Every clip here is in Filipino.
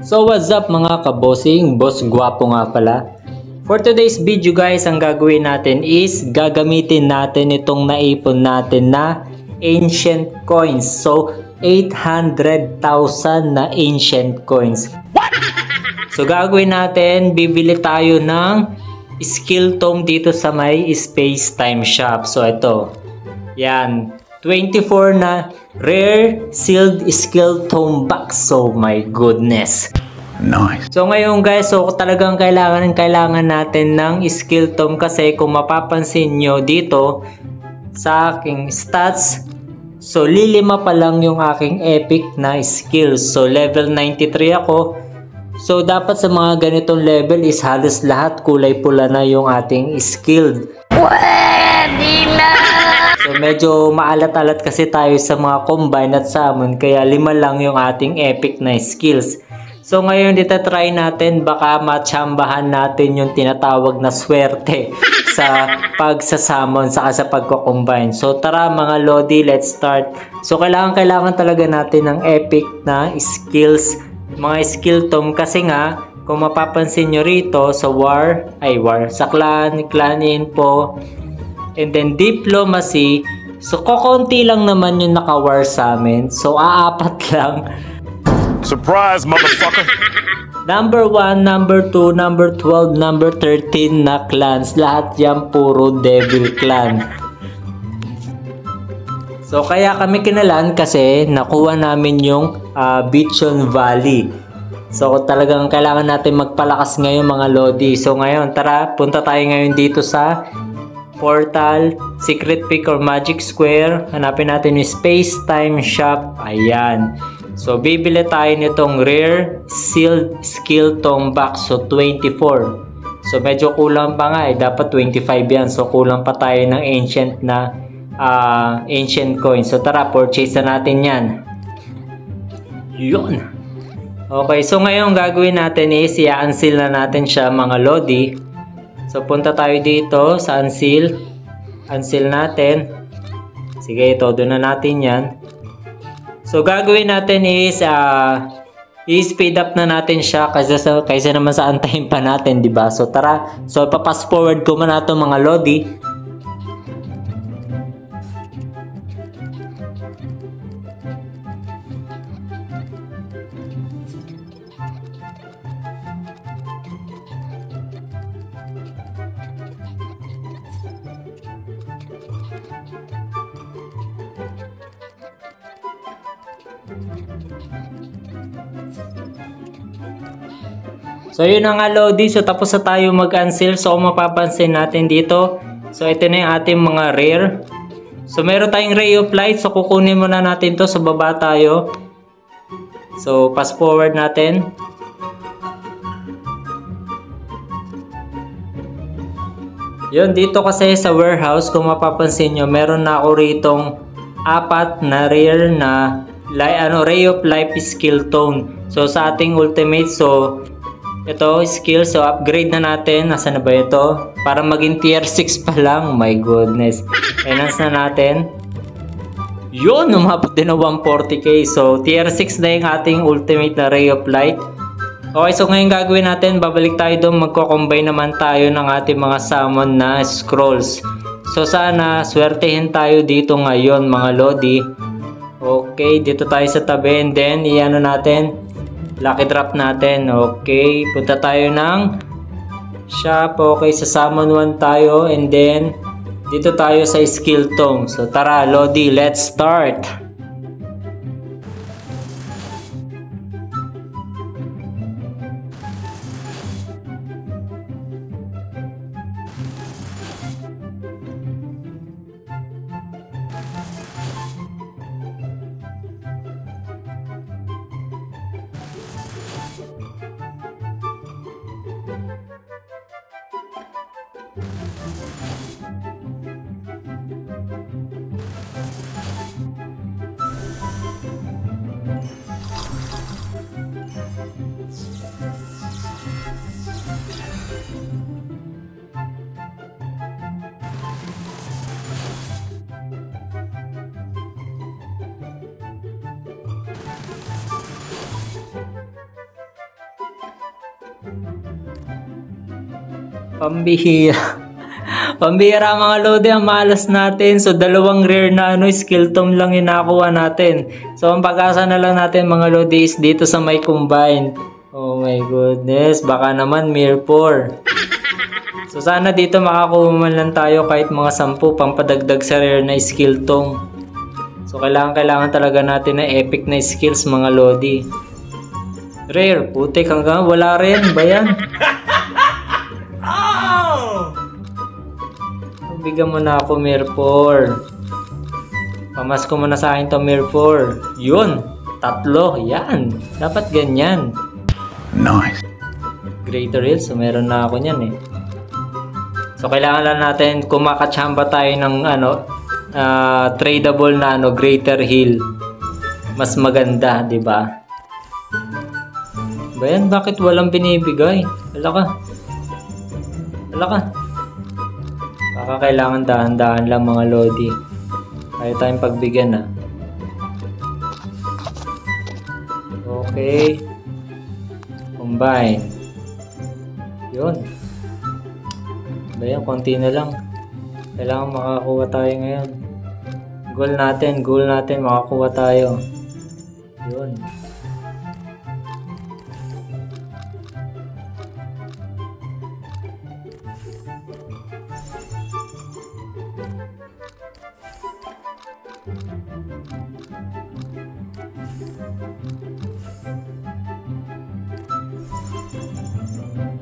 So what's up mga kabossing, boss guwapo nga pala. For today's video guys, ang gagawin natin is gagamitin natin itong naipon natin na ancient coins. So 800,000 na ancient coins. So gagawin natin, bibili tayo ng skill tome dito sa may space time shop. So ito, yan, 24 na rare sealed skill tome box. So my goodness, nice. So ngayon guys, so talagang kailangan natin ng skill tome kasi kung mapapansin nyo dito sa aking stats, so lilima pa lang yung aking epic na skills. So level 93 ako. So dapat sa mga ganitong level is halos lahat kulay pula na yung ating skilled. So medyo maalat-alat kasi tayo sa mga combine at summon, kaya lima lang yung ating epic na skills. So ngayon dito try natin, baka matsambahan natin yung tinatawag na swerte sa pagsasummon saka sa pagko-combine. So tara mga lodi, let's start. So kailangan talaga natin ng epic na skills, mga skill tome kasi nga kung mapapansin nyo rito sa war, sa clan info, and then diplomacy. So kokonti lang naman yung nakawar sa amin, so aapat lang. Surprise motherfucker. Number 1, number 2, number 12, number 13 na clans, lahat yan puro devil clan. So kaya kami kinalan kasi nakuha namin yung Beach Valley. So talagang kailangan natin magpalakas ngayon mga lodi. So ngayon tara, punta tayo ngayon dito sa portal, secret pick or magic square. Hanapin natin yung space time shop. Ayan. So bibili tayo nitong rare sealed skill tome box. So 24. So medyo kulang pa nga eh. Dapat 25 yan. So kulang pa tayo ng ancient na ancient coin. So tara, purchase na natin yan. Yun. Okay, so ngayon gagawin natin is i-unseal na natin siya mga lodi. So punta tayo dito sa unseal. Unseal natin. Sige, ito, doon na natin yan. So gagawin natin is i-speed up na natin siya kaysa naman sa antayin pa natin, diba? So tara, so ipapass forward ko man nato mga lodi. So yun na nga lodi, so tapos na tayo mag-unseal. So mapapansin natin dito, so ito na yung ating mga rare. So meron tayong Ray of Light, so kukunin muna natin to. So baba tayo, so fast forward natin. Yun, dito kasi sa warehouse kung mapapansin nyo, meron na ako ritong apat na rare na Ray of Light skill tone. So sa ating ultimate, so ito, skill. So, upgrade na natin. Nasaan na ba ito? Para maging tier 6 pa lang. My goodness. Enhance na natin. Yun, umabot din na 140k. So, tier 6 na yung ating ultimate na Ray of Light. Okay, so ngayon gagawin natin, babalik tayo doon. Magko-combine naman tayo ng ating mga summon na scrolls. So, sana swertehin tayo dito ngayon, mga lodi. Okay, dito tayo sa tabi. And then, iano natin? Lucky drop natin. Okay, punta tayo ng shop. Okay, sa summon 1 tayo, and then dito tayo sa skill tome. So tara lodi, let's start. Pambihira. Pambihira mga lodi ang malas natin. So dalawang rare na skill tome lang inakuha natin. So ang pag-asa na lang natin mga lodi is dito sa may combined. Oh my goodness, baka naman MIR4. So sana dito makakuha man lang tayo kahit mga 10 pampadagdag sa rare na skill tome. So kailangan talaga natin ng epic na skills mga lodi. Rare, putik hanggang wala rin ba yan? Bigyan mo na ako MIR4. Pamas ko muna sa akin to MIR4. Yun, 3 yan. Dapat ganyan. Nice. Greater Hills, so meron na ako niyan eh. So kailangan lang natin kumakachamba tayo ng tradable na Greater Hill. Mas maganda, 'di ba? Bayan, bakit walang binibigay? Wala ka. Baka kailangan dahan-dahan lang mga lodi. Kaya tayong pagbigyan na. Okay. Combine. Yun. Bayan, konti na lang. Kailangan makakuha tayo ngayon. Goal natin. Makakuha tayo. Yun.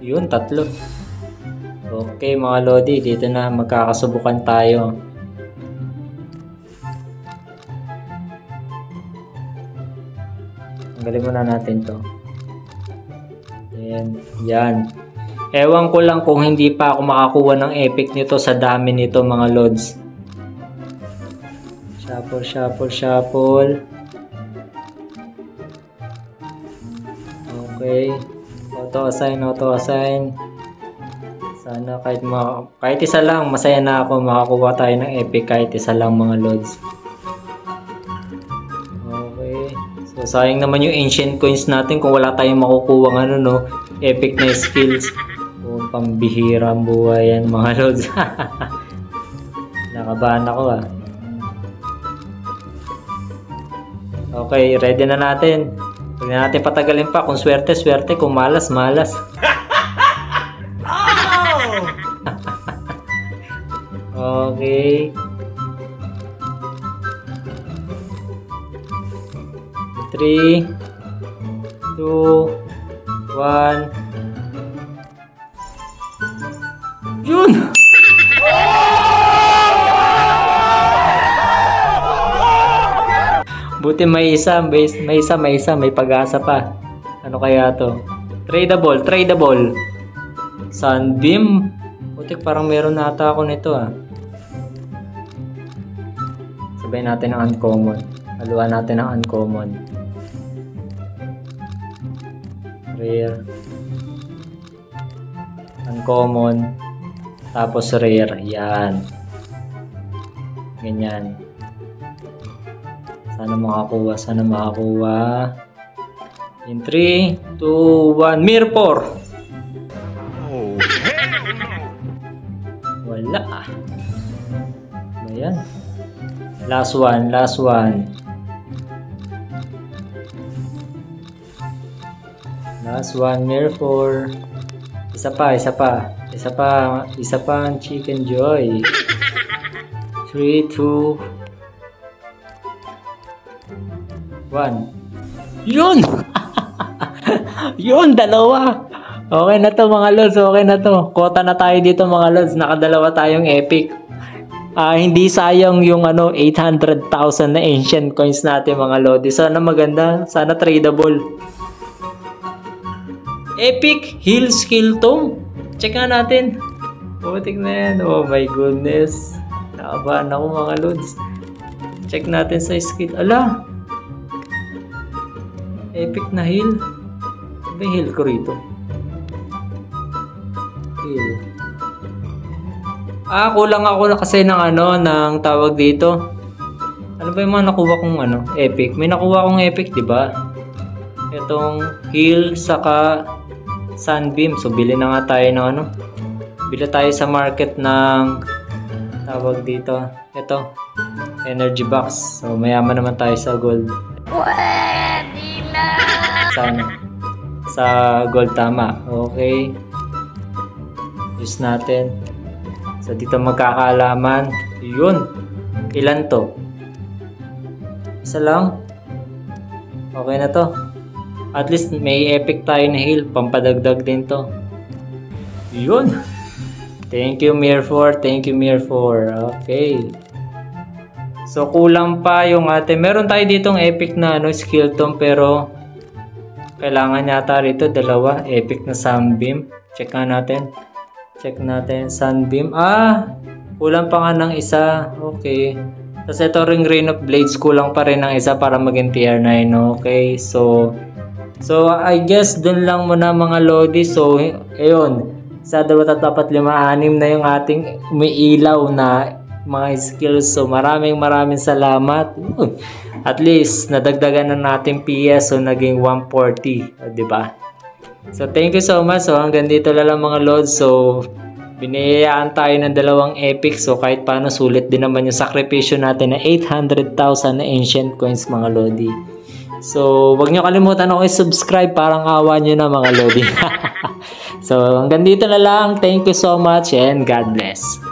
Yun, 3. Okay mga lodi, dito na magkakasubukan tayo. Tanggalin muna natin to. Ayan, yan. Ewan ko lang kung hindi pa ako makakuha ng epic nito sa dami nito mga lods. Shuffle. Okay. Auto-assign. Sana kahit isa lang, masaya na ako. Makakuha tayo ng epic kahit isa lang mga lods. Okay. So sayang naman yung ancient coins natin kung wala tayong makukuha ng epic na skills. O pambihirang buhay yan mga lods. Nakabahan ako ah. Okay, ready na natin. Huwag na natin patagalin pa. Kung swerte, kung malas. Okay. 3, 2, 1. Yun! Buti may isa, may pag-asa pa. Ano kaya to? Tradable. Sunbeam. Butik parang meron na ata ako nito ah. Sabay natin ang uncommon. Haluan natin ang uncommon. Rare. Uncommon. Tapos rare. Yan. Ganyan. Sana makakuha. In 3, 2, 1. MIR4! Oh. Wala. Ayan. Last one, MIR4. Isa pa, Chicken Joy. 3, 2, 1. Yun! Yun, 2. Okay na to mga lods. Okay na to. Kota na tayo dito mga lods. Nakadalawa tayong epic. Hindi sayang yung 800,000 na ancient coins natin mga lodi. Sana maganda. Sana tradable. Epic Hill Skill Tome. Check nga natin. Putik na yan. Oh my goodness. Nakabahan ako mga lods. Check natin sa skill. Ala! Epic na hill. May hill ko rito. Hill. Kulang ako kasi ng ng tawag dito. Ano ba yung mga nakuha kong epic? May nakuha akong epic, diba? Itong hill, saka Sunbeam. So bili na nga tayo ng ano. Bili tayo sa market ng tawag dito. Ito. Energy box. So mayaman naman tayo sa gold. Pwede na! Sa gold tama. Okay. Use natin. So dito magkakaalaman. Yun. Ilan to? Isa lang? Okay na to. At least may epic tayo na heal. Pampadagdag din to. Yun. Thank you MIR4. Thank you MIR4. Okay. So kulang pa yung atin. Meron tayo ditong epic na ano, skill tome. Pero kailangan yata rito dalawa. Epic na sunbeam. Check nga natin. Check natin sunbeam. Ah! Kulang pa nga ng isa. Okay. Tapos ito ring Rain of Blades, kulang pa rin ng isa para maging tier 9. Okay, so I guess dun lang muna mga lodi. So ayun, sa 2, 3, 4, 5, 6 na yung ating umiilaw na mga skills. So maraming salamat. At least nadagdagan na natin PS, so naging 140, di ba? So thank you so much. So hanggang dito lang mga lodi. So binayaan tayo ng dalawang epic. So kahit paano sulit din naman yung sakripisyo natin na 800,000 na ancient coins mga lodi. So wag nyo kalimutan ako i-subscribe. Parang awa nyo na mga lodi. So hanggang dito na lang. Thank you so much and God bless.